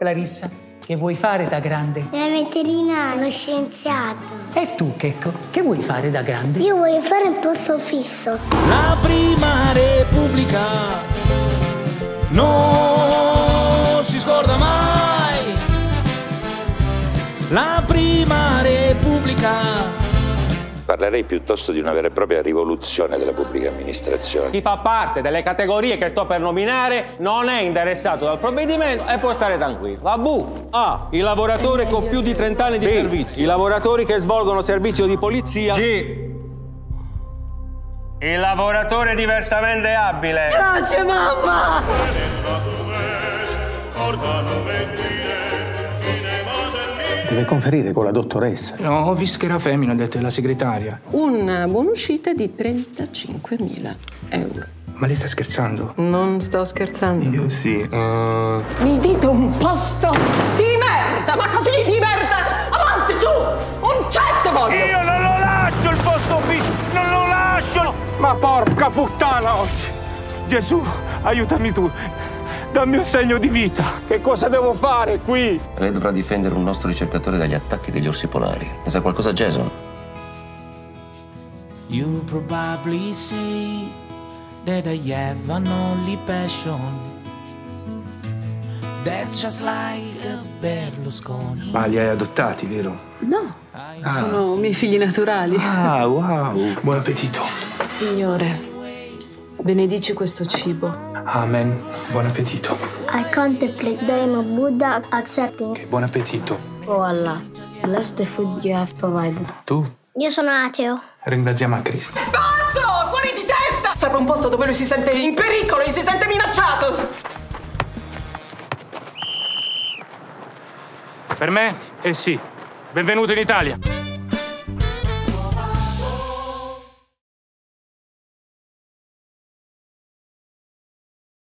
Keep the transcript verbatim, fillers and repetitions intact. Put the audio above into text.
Clarissa, che vuoi fare da grande? La veterinaria, lo scienziato. E tu, Checco, che vuoi fare da grande? Io voglio fare un posto fisso. La prima repubblica non si scorda mai. La prima repubblica. Parlerei piuttosto di una vera e propria rivoluzione della pubblica amministrazione. Chi fa parte delle categorie che sto per nominare non è interessato dal provvedimento e può stare tranquillo. La V. A. Il lavoratore con più di trenta anni di B. servizio. I lavoratori che svolgono servizio di polizia. G. Il lavoratore diversamente abile. Grazie, mamma! Deve conferire con la dottoressa. No, ho visto che era femmina, ha detto la segretaria. Una buonuscita di trentacinquemila euro. Ma lei sta scherzando? Non sto scherzando. Io sì. Uh... Mi dite un posto di merda, ma così di merda! Avanti, su! Un cesso voglio! Io non lo lascio il posto fisso! Non lo lascio! Ma porca puttana oggi! Gesù, aiutami tu! Dammi un segno di vita. Che cosa devo fare qui? Lei dovrà difendere un nostro ricercatore dagli attacchi degli orsi polari. Ne sa qualcosa, Jason? You probably see that I have an only passion. That's just like a Berlusconi. Ma li hai adottati, vero? No, ah. sono miei figli naturali. Ah, wow. Buon appetito. Signore, benedici questo cibo. Amen. Buon appetito. I contemplate the name of Buddha, accepting. Che buon appetito. Oh Allah, bless the food you have provided. Tu? Io sono ateo. Ringraziamo a Cristo. Pazzo! Fuori di testa! Serve un posto dove lui si sente in pericolo, si sente minacciato. Per me è sì. Benvenuto in Italia.